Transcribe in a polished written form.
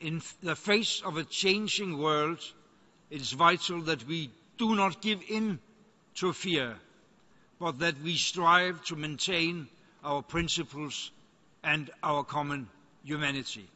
In the face of a changing world, it is vital that we do not give in to fear, but that we strive to maintain our principles and our common humanity.